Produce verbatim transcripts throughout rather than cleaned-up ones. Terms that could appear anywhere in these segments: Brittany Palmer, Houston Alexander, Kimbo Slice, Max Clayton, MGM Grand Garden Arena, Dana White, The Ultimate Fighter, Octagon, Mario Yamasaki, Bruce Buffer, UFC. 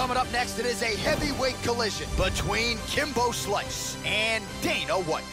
Coming up next, it is a heavyweight collision between Kimbo Slice and Dana White.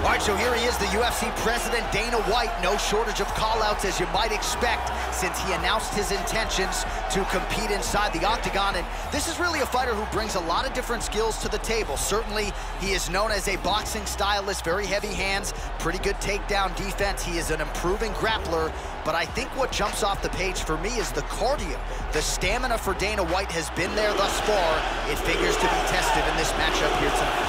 All right, so here he is, the U F C president, Dana White. No shortage of call-outs, as you might expect, since he announced his intentions to compete inside the Octagon. And this is really a fighter who brings a lot of different skills to the table. Certainly, he is known as a boxing stylist, very heavy hands, pretty good takedown defense. He is an improving grappler. But I think what jumps off the page for me is the cardio. The stamina for Dana White has been there thus far. It figures to be tested in this matchup here tonight.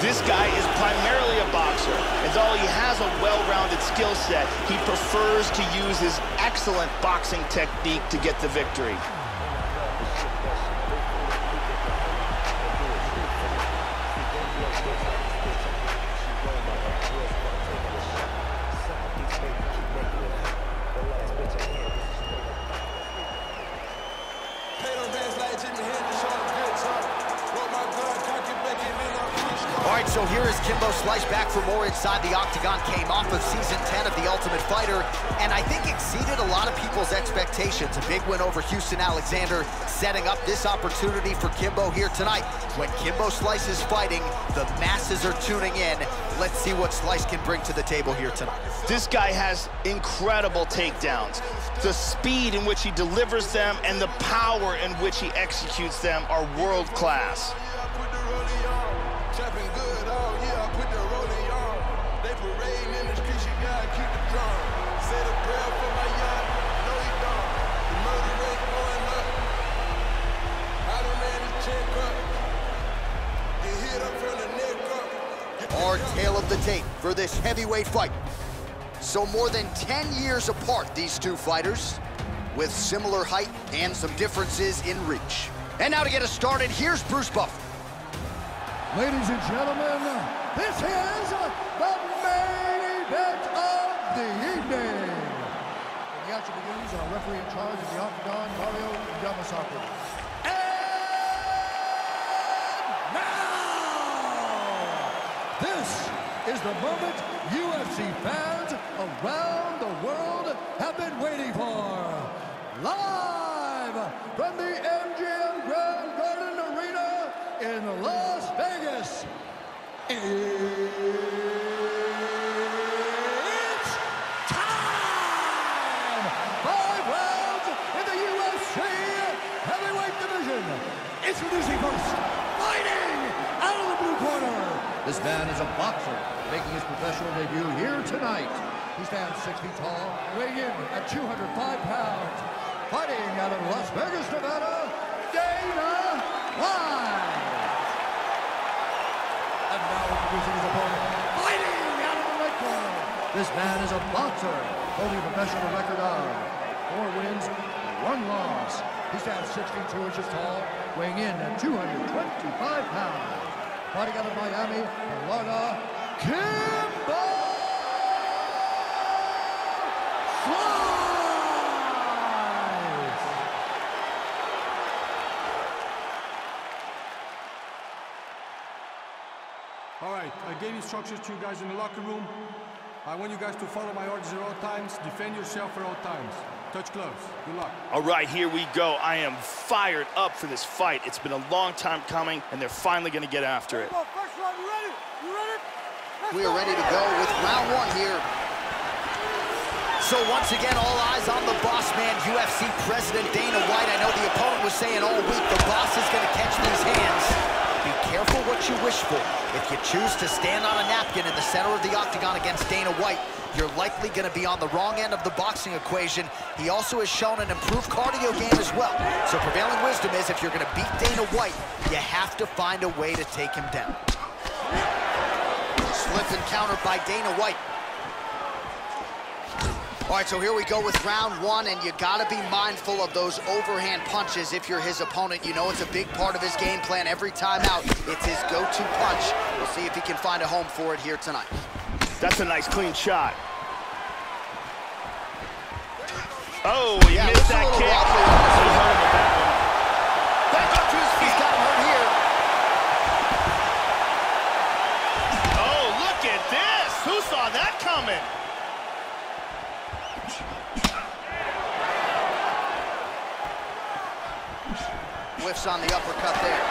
This guy is primarily a boxer, as all he has a well-rounded skill set. He prefers to use his excellent boxing technique to get the victory. So here is Kimbo Slice back for more inside the Octagon. Came off of season ten of The Ultimate Fighter, and I think exceeded a lot of people's expectations. A big win over Houston Alexander, setting up this opportunity for Kimbo here tonight. When Kimbo Slice is fighting, the masses are tuning in. Let's see what Slice can bring to the table here tonight. This guy has incredible takedowns. The speed in which he delivers them and the power in which he executes them are world-class. Trapping good all year, I put the rolling on. They parading in the streets, you gotta keep the drum. Say the prayer for my yard, no he don't. The murder rate going up. I don't man his check up. Get hit up from the neck up. Our tale of the tape for this heavyweight fight. So more than ten years apart, these two fighters, with similar height and some differences in reach. And now to get us started, here's Bruce Buffer. Ladies and gentlemen, this is the main event of the evening. And the action begins, our referee in charge of the Octagon, Mario Yamasaki. And now, this is the moment U F C fans around the world have been waiting for. Live from the M G M Grand Garden Arena in Las Vegas, it's time! Five rounds in the U F C heavyweight division. Introducing first, fighting out of the blue corner. This man is a boxer, making his professional debut here tonight. He stands six feet tall, weighing in at two hundred five pounds. Fighting out of Las Vegas, Nevada, Dana White. And now introducing his opponent, fighting out of the red corner. This man is a boxer, holding a professional record of four wins, one loss. He stands six feet two inches tall, weighing in at two hundred twenty-five pounds. Fighting out of Miami, Nevada, Kimbo Slice. All right, I gave instructions to you guys in the locker room. I want you guys to follow my orders at all times, defend yourself at all times. Touch gloves, good luck. All right, here we go. I am fired up for this fight. It's been a long time coming, and they're finally gonna get after it. First round, you ready? You ready? We are ready to go with round one here. So once again, all eyes on the boss man, U F C president Dana White. I know the opponent was saying all week, the boss is gonna catch these hands. Be careful what you wish for. If you choose to stand on a napkin in the center of the Octagon against Dana White, you're likely going to be on the wrong end of the boxing equation. He also has shown an improved cardio game as well. So prevailing wisdom is if you're going to beat Dana White, you have to find a way to take him down. Slipped and countered by Dana White. All right, so here we go with round one, and you gotta be mindful of those overhand punches if you're his opponent. You know it's a big part of his game plan every time out. It's his go-to punch. We'll see if he can find a home for it here tonight. That's a nice clean shot. Oh, he yeah, missed that kick. He hurt him with that one. Back up to his feet. He's got him hurt here. Oh, look at this. Who's coming. Whiffs on the uppercut there.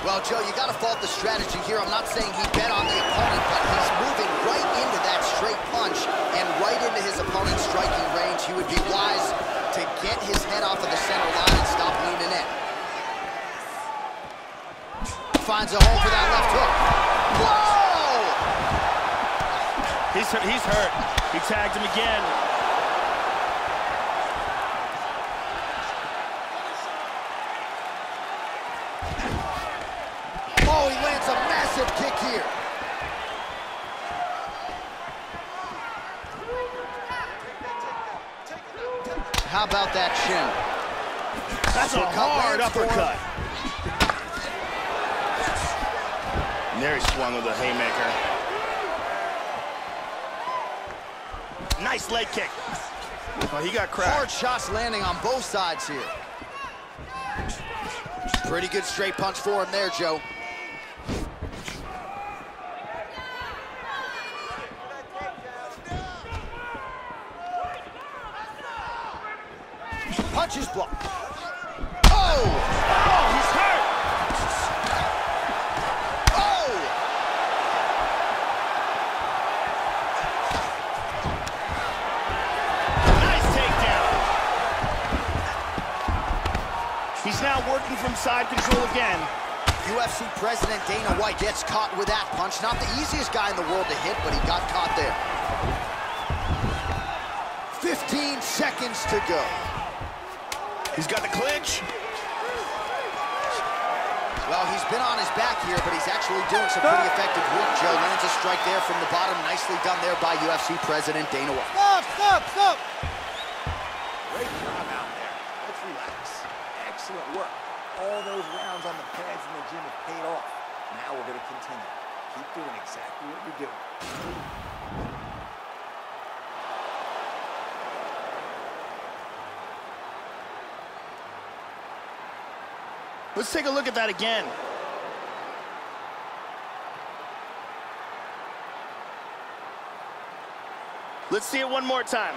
Well, Joe, you gotta fault the strategy here. I'm not saying he bet on the opponent, but he's moving right into that straight punch and right into his opponent's striking range. He would be wise to get his head off of the center line and stop leaning in. Finds a hole for that left hook. Whoa! He's hurt. He's hurt. He tagged him again. Oh, he lands a massive kick here. How about that shin? That's a hard uppercut. There he swung with a haymaker. Nice leg kick. Oh, he got cracked. Hard shots landing on both sides here. Pretty good straight punch for him there, Joe. Punches block. Oh! Oh, he's hurt! Oh! Nice takedown. He's now working from side control again. U F C president Dana White gets caught with that punch. Not the easiest guy in the world to hit, but he got caught there. fifteen seconds to go. He's got the clinch. Well, he's been on his back here, but he's actually doing some pretty effective work, Joe. Lands a strike there from the bottom. Nicely done there by U F C president Dana White. Stop, stop, stop. Great job out there. Let's relax. Excellent work. All those rounds on the pads in the gym have paid off. Now we're going to continue. Keep doing exactly what you're doing. Let's take a look at that again. Let's see it one more time.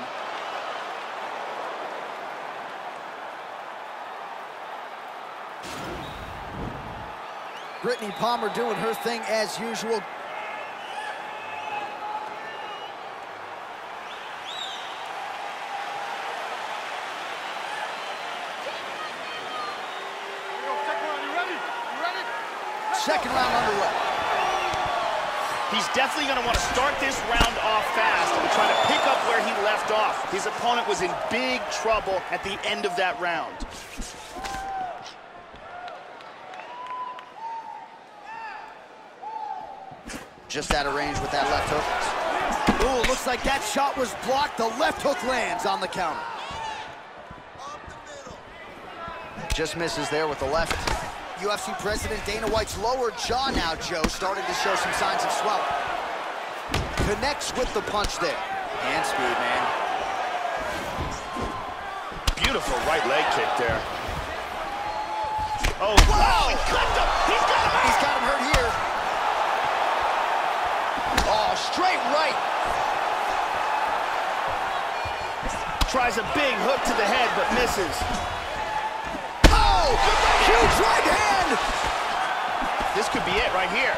Brittany Palmer doing her thing as usual. Second round underway. He's definitely going to want to start this round off fast and try to pick up where he left off. His opponent was in big trouble at the end of that round. Just out of range with that left hook. Ooh, looks like that shot was blocked. The left hook lands on the counter. Just misses there with the left. U F C president Dana White's lower jaw now, Joe, starting to show some signs of swelling. Connects with the punch there. Hand speed, man. Beautiful right leg kick there. Oh, wow! He clipped him. He's got him. He's got him hurt here. Oh, straight right. Tries a big hook to the head, but misses. Huge right hand! This could be it right here.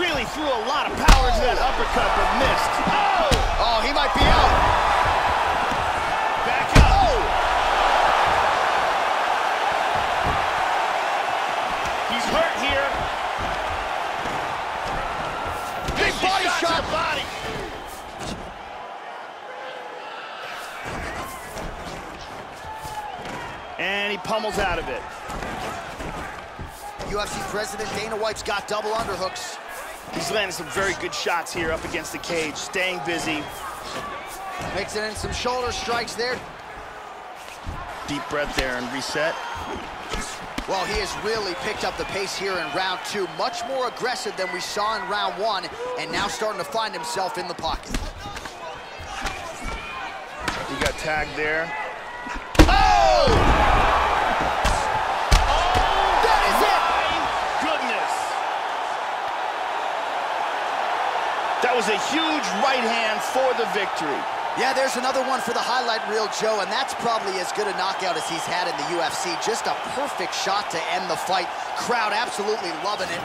Really threw a lot of power into that uppercut, but missed. Oh! Oh, he might be out. Back up. Oh! He's hurt here. Big body shot to the body. And he pummels out of it. U F C president Dana White's got double underhooks. He's landing some very good shots here up against the cage, staying busy. Mixing in some shoulder strikes there. Deep breath there and reset. Well, he has really picked up the pace here in round two. Much more aggressive than we saw in round one, and now starting to find himself in the pocket. He got tagged there. Oh! Oh, that is it! My goodness! That was a huge right hand for the victory. Yeah, there's another one for the highlight reel, Joe, and that's probably as good a knockout as he's had in the U F C. Just a perfect shot to end the fight. Crowd absolutely loving it.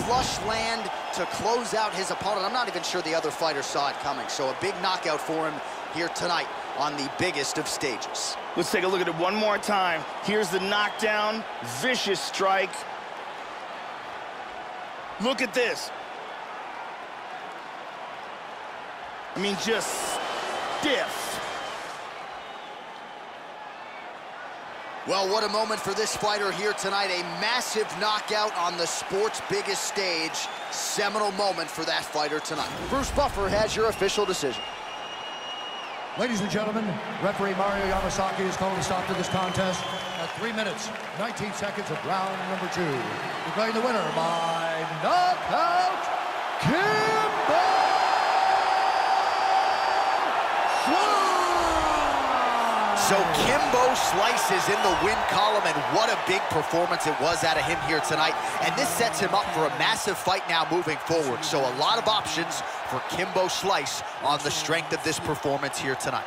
Flush land to close out his opponent. I'm not even sure the other fighter saw it coming, so a big knockout for him here tonight on the biggest of stages. Let's take a look at it one more time. Here's the knockdown, vicious strike. Look at this. I mean, just... stiff. Well, what a moment for this fighter here tonight. A massive knockout on the sport's biggest stage. Seminal moment for that fighter tonight. Bruce Buffer has your official decision. Ladies and gentlemen, referee Mario Yamasaki is calling a stop to this contest at three minutes, nineteen seconds of round number two. Declaring the winner by knockout, Kimbo! So Kimbo Slice is in the win column, and what a big performance it was out of him here tonight. And this sets him up for a massive fight now moving forward. So a lot of options for Kimbo Slice on the strength of this performance here tonight.